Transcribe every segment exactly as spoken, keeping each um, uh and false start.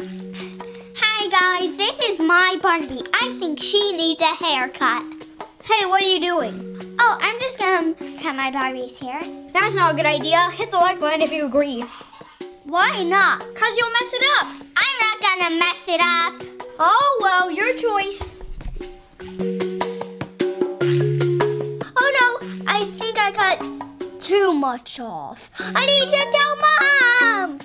Hi guys, this is my Barbie. I think she needs a haircut. Hey, what are you doing? Oh, I'm just gonna cut my Barbie's hair. That's not a good idea. Hit the like button if you agree. Why not? Cause you'll mess it up. I'm not gonna mess it up. Oh well, your choice. Oh no, I think I cut too much off. I need to tell Mom!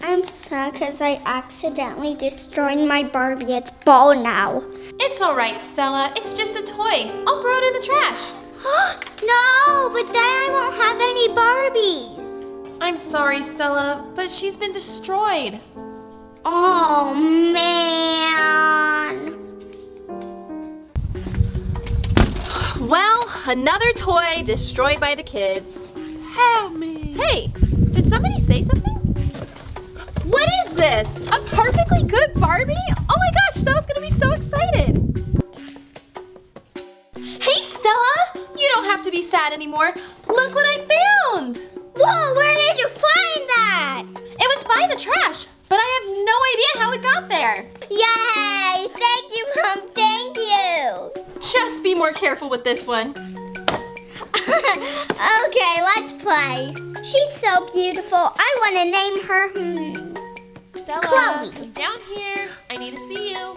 I'm sad because I accidentally destroyed my Barbie. It's ball now. It's all right, Stella. It's just a toy. I'll throw it in the trash. No, but then I won't have any Barbies. I'm sorry, Stella, but she's been destroyed. Oh, man. Well, another toy destroyed by the kids. Help me. Hey, did somebody say something? What is this? A perfectly good Barbie? Oh my gosh, Stella's gonna be so excited. Hey Stella, you don't have to be sad anymore. Look what I found. Whoa, where did you find that? It was by the trash, but I have no idea how it got there. Yay, thank you Mom, thank you. Just be more careful with this one. Okay, let's play. She's so beautiful. I want to name her hmm. Stella, Chloe. Come down here. I need to see you.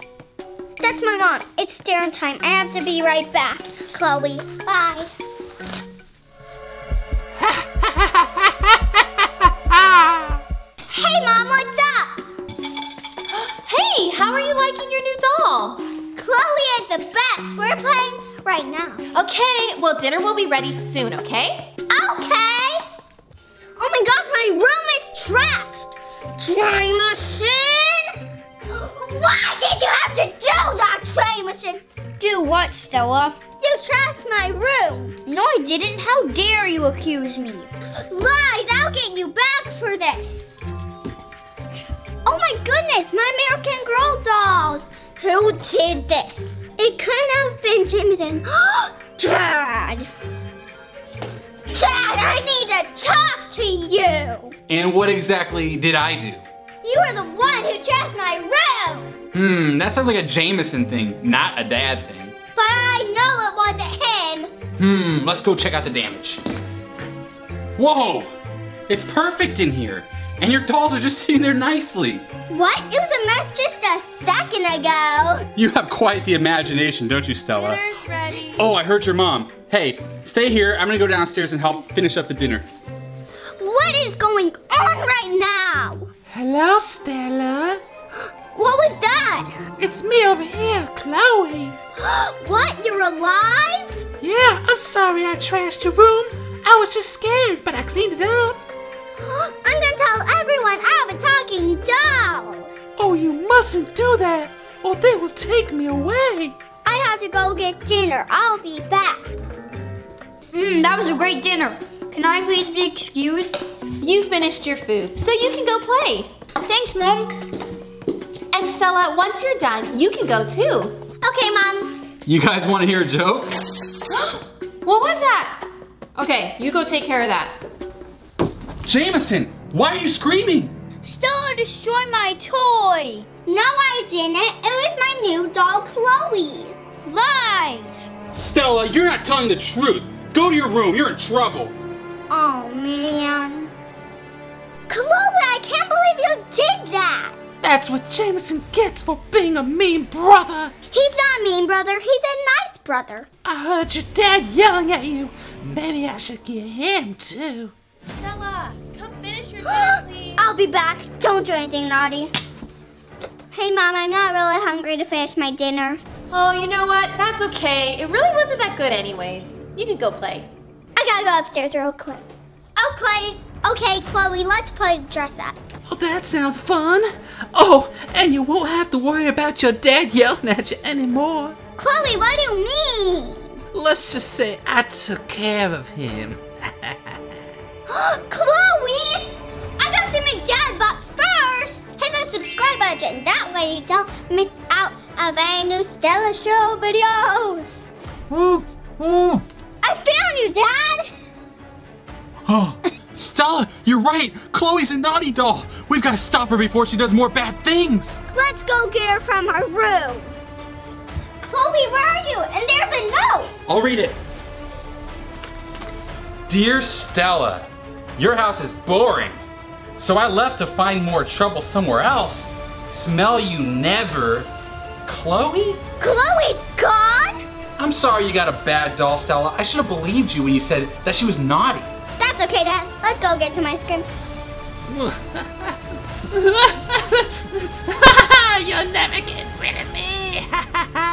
That's my mom. It's dinner time. I have to be right back. Chloe, bye. Hey, Mom, what's up? Hey, how are you liking your new doll? Chloe is the best. We're playing right now. Okay, well, dinner will be ready soon, okay? Okay. Oh my gosh, my room is trashed. Jameson? Why did you have to do that, Jameson? Do what, Stella? You trashed my room. No, I didn't. How dare you accuse me? Lies, I'll get you back for this. Oh my goodness, my American Girl dolls. Who did this? It couldn't have been Jameson. Chad! Chad, I need to talk to you! And what exactly did I do? You were the one who trashed my room! Hmm, that sounds like a Jameson thing, not a dad thing. But I know it wasn't him! Hmm, let's go check out the damage. Whoa! It's perfect in here! And your dolls are just sitting there nicely! What? It was a mess just a second ago! You have quite the imagination, don't you, Stella? Dinner's ready! Oh, I heard your mom. Hey, stay here. I'm gonna go downstairs and help finish up the dinner. What is going on right now? Hello, Stella. What was that? It's me over here, Chloe. What? You're alive? Yeah, I'm sorry I trashed your room. I was just scared, but I cleaned it up. I'm gonna tell everyone I have a talking doll. Oh, you mustn't do that, or they will take me away. I have to go get dinner. I'll be back. Mmm, that was a great dinner. Can I please be excused? You finished your food, so you can go play. Thanks, Mom. And Stella, once you're done, you can go too. Okay, Mom. You guys want to hear a joke? What was that? Okay, you go take care of that. Jameson, why are you screaming? Stella destroyed my toy. No, I didn't. It was my new doll, Chloe. Lies. Stella, you're not telling the truth. Go to your room. You're in trouble. Oh, man. Chloe, I can't believe you did that. That's what Jameson gets for being a mean brother. He's not a mean brother. He's a nice brother. I heard your dad yelling at you. Maybe I should get him, too. Stella, come finish your dinner, please. I'll be back. Don't do anything naughty. Hey, Mom, I'm not really hungry to finish my dinner. Oh, you know what? That's okay. It really wasn't that good anyways. You can go play. I gotta go upstairs real quick. Okay, okay, Chloe, let's play dress up. Oh, that sounds fun. Oh, and you won't have to worry about your dad yelling at you anymore. Chloe, what do you mean? Let's just say I took care of him. Chloe! I got to make Dad bought first! Hit the subscribe button. That way you don't miss out of any new Stella Show videos. Ooh, ooh. I found you, Dad. Oh. Stella, you're right. Chloe's a naughty doll. We've got to stop her before she does more bad things. Let's go get her from her room. Chloe, where are you? And there's a note. I'll read it. Dear Stella, your house is boring, so I left to find more trouble somewhere else. Smell you never. Chloe? Chloe's gone? I'm sorry you got a bad doll, Stella. I should have believed you when you said that she was naughty. That's okay, Dad. Let's go get some ice cream. You'll never get rid of me.